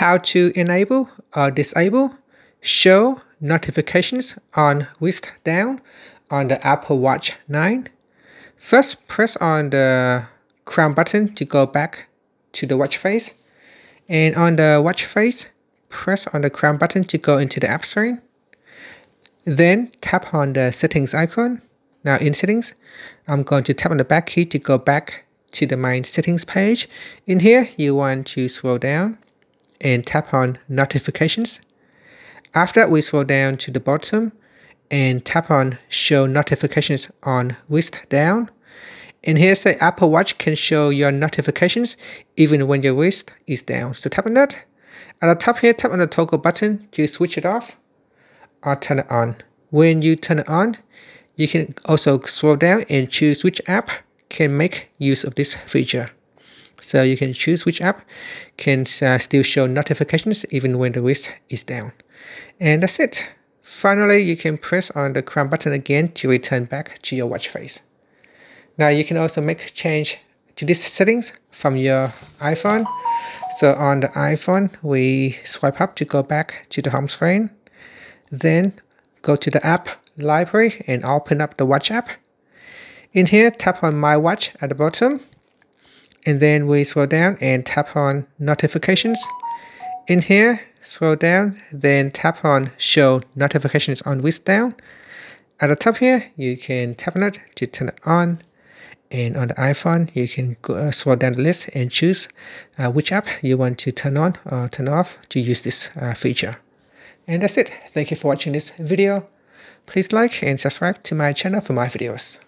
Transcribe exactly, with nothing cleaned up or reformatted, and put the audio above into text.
how to enable or disable show notifications on wrist down on the Apple Watch nine. First, press on the crown button to go back to the watch face, and on the watch face, press on the crown button to go into the app screen. Then tap on the settings icon. Now in settings, I'm going to tap on the back key to go back to the main settings page. In here, you want to scroll down and tap on notifications. After that, we scroll down to the bottom and tap on show notifications on wrist down. And here say Apple Watch can show your notifications even when your wrist is down. So tap on that. At the top here, tap on the toggle button to switch it off or turn it on. When you turn it on, you can also scroll down and choose which app can make use of this feature. So you can choose which app can uh, still show notifications even when the wrist is down. And that's it. Finally, you can press on the crown button again to return back to your watch face. Now you can also make change to these settings from your iPhone. So on the iPhone, we swipe up to go back to the home screen. Then go to the app library and open up the watch app. In here, tap on My Watch at the bottom. And then we scroll down and tap on notifications. In here, scroll down, then tap on show notifications on wrist down. At the top here, you can tap on it to turn it on. And on the iPhone, you can go, uh, scroll down the list and choose uh, which app you want to turn on or turn off to use this uh, feature. And that's it. Thank you for watching this video. Please like and subscribe to my channel for my videos.